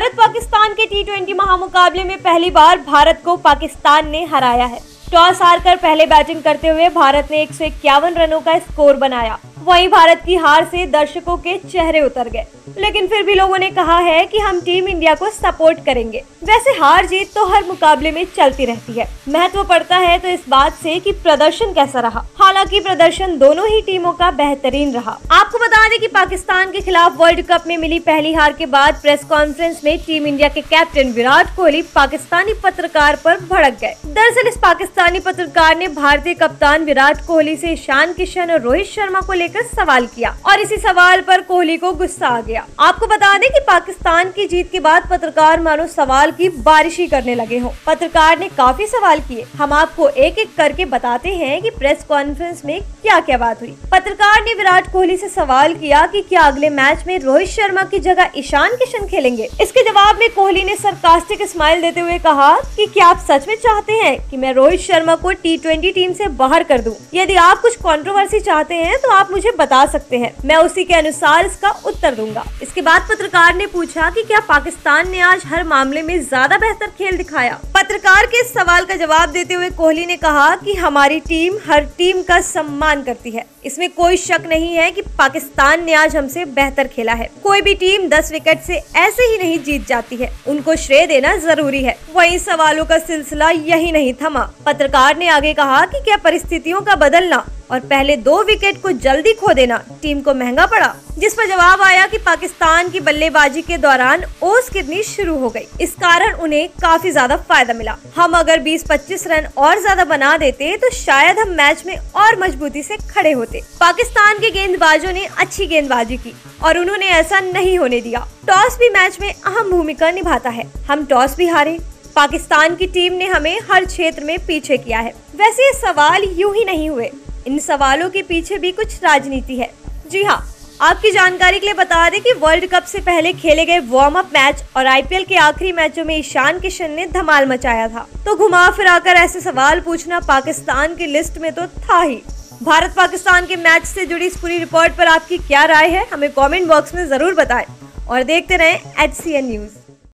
भारत पाकिस्तान के T20 महामुकाबले में पहली बार भारत को पाकिस्तान ने हराया है। टॉस हारकर पहले बैटिंग करते हुए भारत ने 151 रनों का स्कोर बनाया। वहीं भारत की हार से दर्शकों के चेहरे उतर गए, लेकिन फिर भी लोगों ने कहा है कि हम टीम इंडिया को सपोर्ट करेंगे। वैसे हार जीत तो हर मुकाबले में चलती रहती है, महत्व पड़ता है तो इस बात से कि प्रदर्शन कैसा रहा। हालांकि प्रदर्शन दोनों ही टीमों का बेहतरीन रहा। आपको बता दें कि पाकिस्तान के खिलाफ वर्ल्ड कप में मिली पहली हार के बाद प्रेस कॉन्फ्रेंस में टीम इंडिया के कैप्टन विराट कोहली पाकिस्तानी पत्रकार पर भड़क गए। दरअसल इस पाकिस्तानी पत्रकार ने भारतीय कप्तान विराट कोहली से ईशान किशन और रोहित शर्मा को लेकर सवाल किया और इसी सवाल पर कोहली को गुस्सा आ गया। आपको बता दें कि पाकिस्तान की जीत के बाद पत्रकार मानो सवाल की बारिश ही करने लगे हों। पत्रकार ने काफी सवाल किए। हम आपको एक एक करके बताते हैं कि प्रेस कॉन्फ्रेंस में क्या क्या बात हुई। पत्रकार ने विराट कोहली से सवाल किया कि क्या अगले मैच में रोहित शर्मा की जगह ईशान किशन खेलेंगे। इसके जवाब में कोहली ने सरकास्टिक स्माइल देते हुए कहा कि क्या आप सच में चाहते हैं कि मैं रोहित शर्मा को T20 टीम से बाहर कर दूं? यदि आप कुछ कंट्रोवर्सी चाहते हैं तो आप मुझे बता सकते हैं, मैं उसी के अनुसार इसका उत्तर दूंगा। इसके बाद पत्रकार ने पूछा कि क्या पाकिस्तान ने आज हर मामले में ज्यादा बेहतर खेल दिखाया। पत्रकार के इस सवाल का जवाब देते हुए कोहली ने कहा कि हमारी टीम हर टीम का सम्मान करती है, इसमें कोई शक नहीं है कि पाकिस्तान ने आज हमसे बेहतर खेला है। कोई भी टीम 10 विकेट से ऐसे ही नहीं जीत जाती है, उनको श्रेय देना जरूरी है। वहीं सवालों का सिलसिला यही नहीं थमा। पत्रकार ने आगे कहा कि क्या परिस्थितियों का बदलना और पहले 2 विकेट को जल्दी खो देना टीम को महंगा पड़ा, जिस पर जवाब आया कि पाकिस्तान की बल्लेबाजी के दौरान ओस गिरनी शुरू हो गई, इस कारण उन्हें काफी ज्यादा फायदा मिला। हम अगर 20-25 रन और ज्यादा बना देते तो शायद हम मैच में और मजबूती से खड़े होते। पाकिस्तान के गेंदबाजों ने अच्छी गेंदबाजी की और उन्होंने ऐसा नहीं होने दिया। टॉस भी मैच में अहम भूमिका निभाता है, हम टॉस भी हारे। पाकिस्तान की टीम ने हमें हर क्षेत्र में पीछे किया है। वैसे ये सवाल यूं ही नहीं हुए, इन सवालों के पीछे भी कुछ राजनीति है। जी हाँ, आपकी जानकारी के लिए बता दें कि वर्ल्ड कप से पहले खेले गए वार्म अप मैच और आईपीएल के आखिरी मैचों में ईशान किशन ने धमाल मचाया था, तो घुमा फिराकर ऐसे सवाल पूछना पाकिस्तान की लिस्ट में तो था ही। भारत पाकिस्तान के मैच से जुड़ी इस पूरी रिपोर्ट पर आपकी क्या राय है, हमें कमेंट बॉक्स में जरूर बताएं और देखते रहें HCN न्यूज।